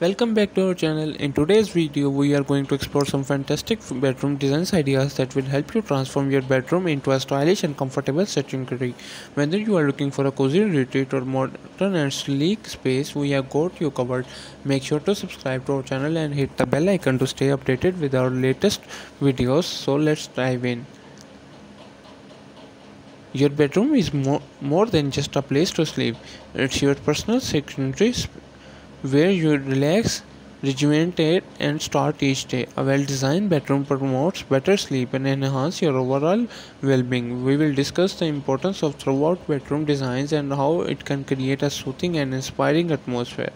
Welcome back to our channel. In today's video we are going to explore some fantastic bedroom designs ideas that will help you transform your bedroom into a stylish and comfortable setting. Whether you are looking for a cozy retreat or modern and sleek space, we have got you covered. Make sure to subscribe to our channel and hit the bell icon to stay updated with our latest videos. So let's dive in. Your bedroom is more than just a place to sleep. It's your personal sanctuary where you relax, rejuvenate and start each day. A well-designed bedroom promotes better sleep and enhances your overall well-being. We will discuss the importance of throughout bedroom designs and how it can create a soothing and inspiring atmosphere.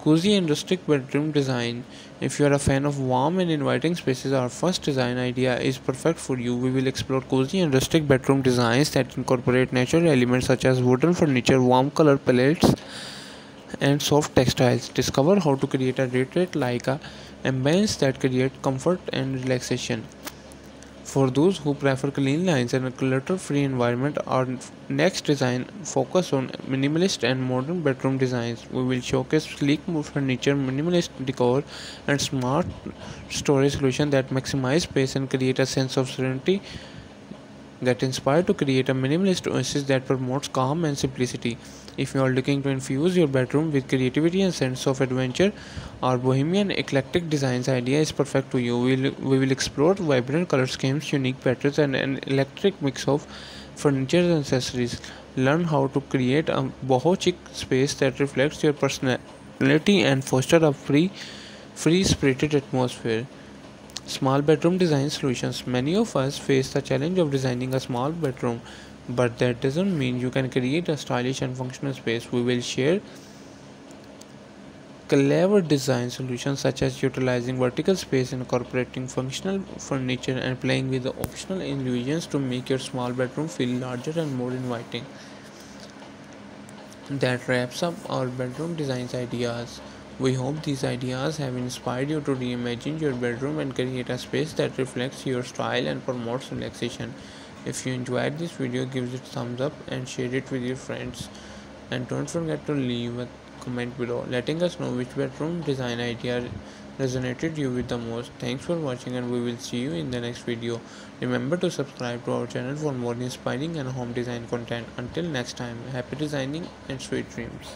Cozy and rustic bedroom design. If you are a fan of warm and inviting spaces, our first design idea is perfect for you. We will explore cozy and rustic bedroom designs that incorporate natural elements such as wooden furniture, warm color palettes and soft textiles. Discover how to create a retreat like a ambience that creates comfort and relaxation. For those who prefer clean lines and a clutter-free environment, our next design focus on minimalist and modern bedroom designs. We will showcase sleek furniture, minimalist decor and smart storage solutions that maximize space and create a sense of serenity. Get inspired to create a minimalist oasis that promotes calm and simplicity. If you are looking to infuse your bedroom with creativity and sense of adventure, our bohemian eclectic designs idea is perfect for you. We will explore vibrant color schemes, unique patterns and an electric mix of furniture and accessories. Learn how to create a boho chic space that reflects your personality and fosters a free-spirited atmosphere. Small bedroom design solutions. Many of us face the challenge of designing a small bedroom, but that doesn't mean you can create a stylish and functional space. We will share clever design solutions such as utilizing vertical space, incorporating functional furniture and playing with the optional illusions to make your small bedroom feel larger and more inviting. That wraps up our bedroom designs ideas. We hope these ideas have inspired you to reimagine your bedroom and create a space that reflects your style and promotes relaxation. If you enjoyed this video, give it a thumbs up and share it with your friends. And don't forget to leave a comment below letting us know which bedroom design idea resonated you with the most. Thanks for watching and we will see you in the next video. Remember to subscribe to our channel for more inspiring and home design content. Until next time, happy designing and sweet dreams.